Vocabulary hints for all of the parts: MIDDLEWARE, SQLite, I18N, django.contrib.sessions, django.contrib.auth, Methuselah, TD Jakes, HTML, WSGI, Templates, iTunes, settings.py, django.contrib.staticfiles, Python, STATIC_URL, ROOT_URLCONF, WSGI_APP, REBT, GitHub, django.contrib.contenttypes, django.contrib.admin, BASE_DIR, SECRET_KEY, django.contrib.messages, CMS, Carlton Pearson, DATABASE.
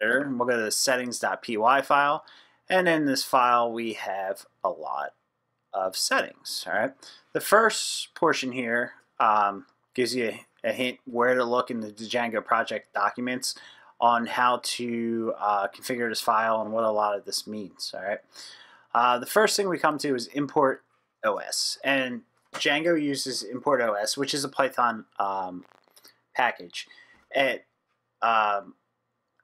And we'll go to the settings.py file, and in this file we have a lot of settings. All right, the first portion here gives you a hint where to look in the Django project documents on how to configure this file and what a lot of this means. All right, the first thing we come to is import OS, and Django uses import OS, which is a Python package.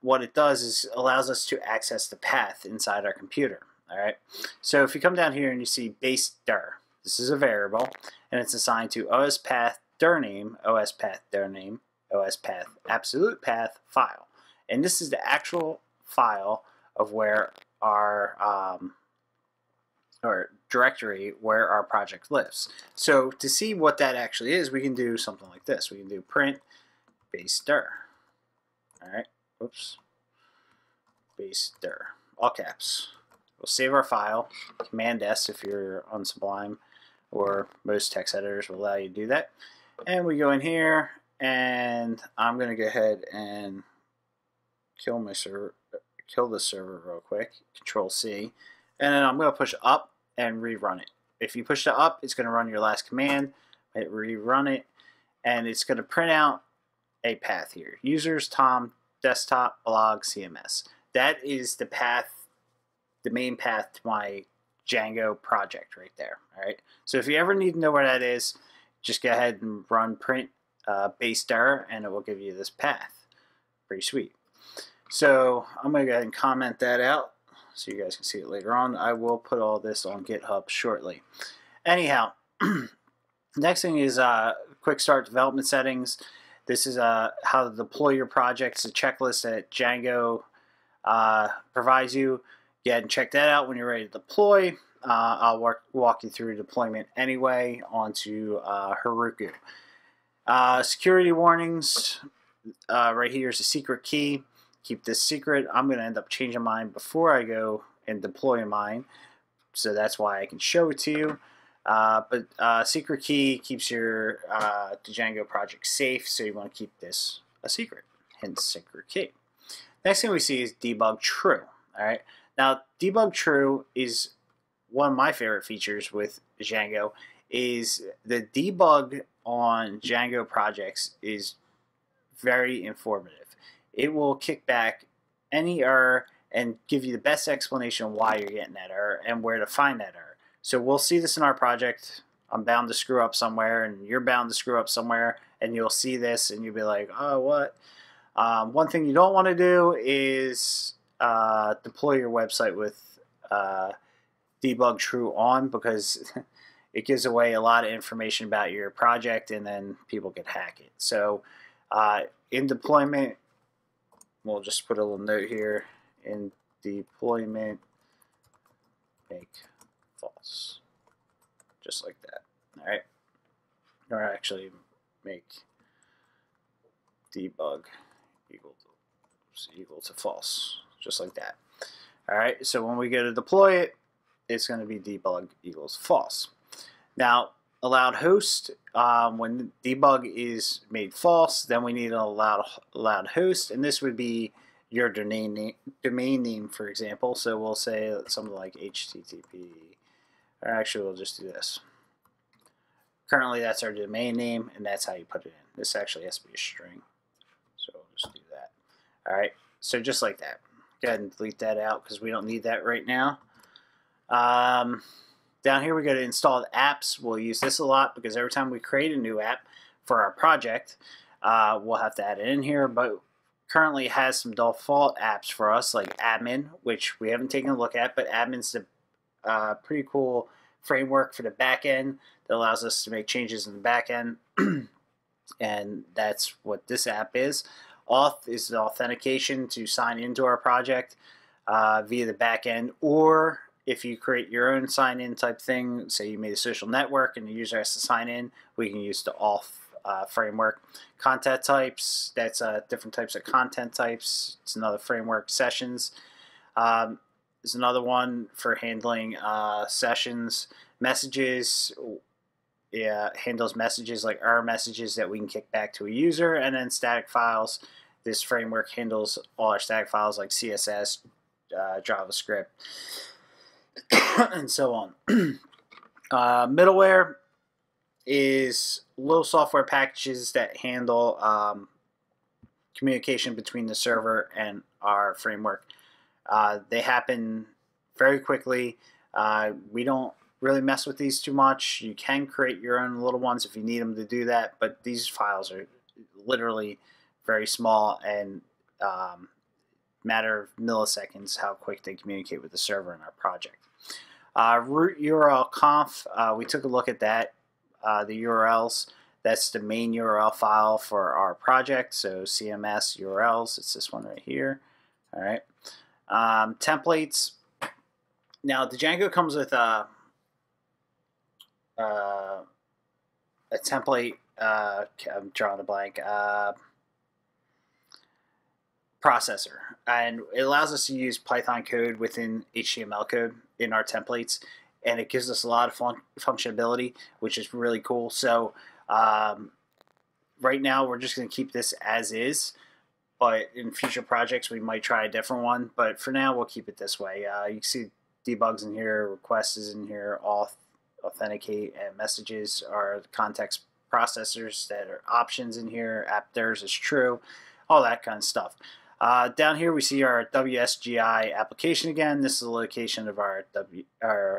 What it does is allows us to access the path inside our computer. All right. So if you come down here and you see BASE_DIR, this is a variable, and it's assigned to OS path dir name, OS path dir name, OS path absolute path file, and this is the actual file of where our or directory where our project lives. So to see what that actually is, we can do something like this. We can do print BASE_DIR. All right. Oops. BASE_DIR. All caps. We'll save our file. Command S if you're on Sublime, or most text editors will allow you to do that. And we go in here, and I'm going to go ahead and kill my server, kill the server real quick. Control C, and then I'm going to push up and rerun it. If you push it up, it's going to run your last command. Hit rerun it, and it's going to print out a path here. Users Tom. Desktop, blog, CMS. That is the path, the main path to my Django project right there. All right. So if you ever need to know where that is, just go ahead and run print BASE_DIR, and it will give you this path. Pretty sweet. So I'm going to go ahead and comment that out so you guys can see it later on. I will put all this on GitHub shortly. Anyhow, next thing is quick start development settings. This is how to deploy your projects, a checklist that Django provides you. Go ahead and check that out when you're ready to deploy. I'll walk you through deployment anyway onto Heroku. Security warnings. Right here is a secret key. Keep this secret. I'm going to end up changing mine before I go and deploy mine. So that's why I can show it to you. But secret key keeps your Django project safe, so you want to keep this a secret, hence secret key. Next thing we see is debug true. All right, now debug true is one of my favorite features with Django. Is the debug on Django projects is very informative. It will kick back any error and give you the best explanation why you're getting that error and where to find that error. So we'll see this in our project. I'm bound to screw up somewhere, and you're bound to screw up somewhere, and you'll see this, and you'll be like, oh, what? One thing you don't want to do is deploy your website with debug true on, because it gives away a lot of information about your project, and then people can hack it. So in deployment, we'll just put a little note here. In deployment, make false, just like that. All right, or actually make debug equal to false, just like that. All right, so when we go to deploy it, it's going to be debug equals false. Now, allowed host, when debug is made false, then we need an allowed host, and this would be your domain name, for example. So we'll say something like HTTP. Or actually, we'll just do this. Currently, that's our domain name, and that's how you put it in. This actually has to be a string, so we'll just do that. All right, so just like that. Go ahead and delete that out because we don't need that right now. Down here, we go to installed apps. We'll use this a lot because every time we create a new app for our project, we'll have to add it in here. But currently, it has some default apps for us, like admin, which we haven't taken a look at, but admin's the pretty cool framework for the back end that allows us to make changes in the back end, and that's what this app is. Auth is the authentication to sign into our project via the back end, or if you create your own sign-in type thing, say you made a social network and the user has to sign in, we can use the auth framework. Content types, that's different types of content types. It's another framework. Sessions. There's another one for handling sessions. Messages, yeah, handles messages like error messages that we can kick back to a user. And then static files, This framework handles all our static files like CSS, JavaScript, and so on. Middleware is little software packages that handle communication between the server and our framework. They happen very quickly. We don't really mess with these too much. You can create your own little ones if you need them to do that, but these files are literally very small and matter of milliseconds how quick they communicate with the server in our project. Root URL conf, we took a look at that, the URLs. That's the main URL file for our project, so CMS URLs, it's this one right here. All right. Templates. Now, the Django comes with a template, I'm drawing a blank, processor, and it allows us to use Python code within HTML code in our templates, and it gives us a lot of functionality, which is really cool. So right now we're just going to keep this as is, but in future projects we might try a different one, but for now we'll keep it this way. You can see debugs in here, requests is in here, auth, authenticate, and messages are context processors that are options in here, app theirs is true, all that kind of stuff. Down here we see our WSGI application again. This is the location of our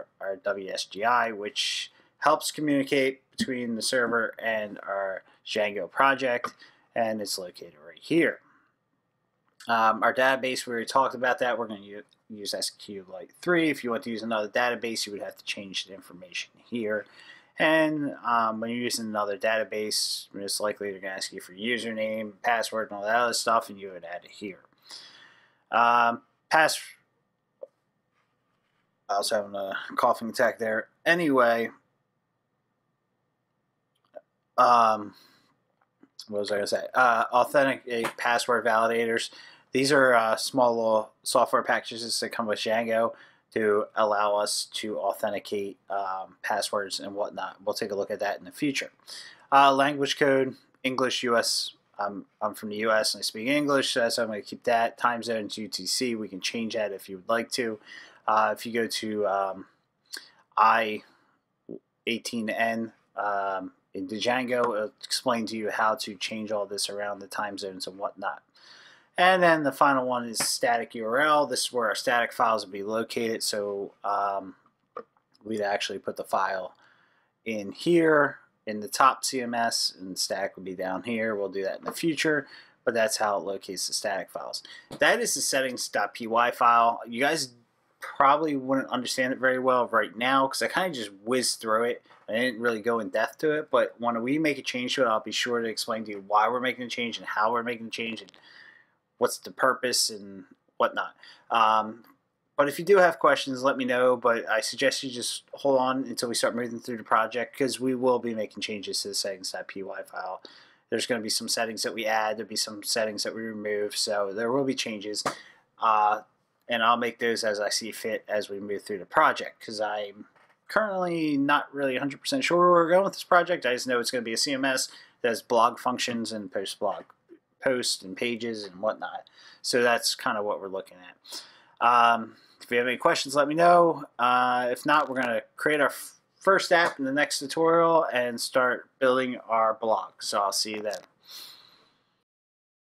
WSGI, which helps communicate between the server and our Django project, and it's located right here. Our database, we already talked about that. We're going to use SQLite 3. If you want to use another database, you would have to change the information here. And when you're using another database, most likely they're going to ask you for username, password, and all that other stuff, and you would add it here. I was having a coughing attack there. Anyway, what was I going to say? Authenticate password validators. These are small little software packages that come with Django to allow us to authenticate passwords and whatnot. We'll take a look at that in the future. Language code, English, US. I'm from the US and I speak English, so that's how I'm going to keep that. Time zone is UTC. We can change that if you would like to. If you go to I18N in Django, it'll explain to you how to change all this around the time zones and whatnot. And then the final one is static URL. This is where our static files will be located. So we'd actually put the file in here in the top CMS, and static will be down here. We'll do that in the future, but that's how it locates the static files. That is the settings.py file. You guys probably wouldn't understand it very well right now because I kind of just whizzed through it. I didn't really go in depth to it, but when we make a change to it, I'll be sure to explain to you why we're making a change and how we're making a change and what's the purpose and whatnot. But if you do have questions, let me know, but I suggest you just hold on until we start moving through the project because we will be making changes to the settings.py file. There's going to be some settings that we add, there'll be some settings that we remove, so there will be changes, and I'll make those as I see fit as we move through the project because I'm currently not really 100% sure where we're going with this project. I just know it's going to be a CMS that has blog functions and post-blog posts and pages and whatnot. So that's kind of what we're looking at. If you have any questions, let me know. If not, we're going to create our first app in the next tutorial and start building our blog. So I'll see you then.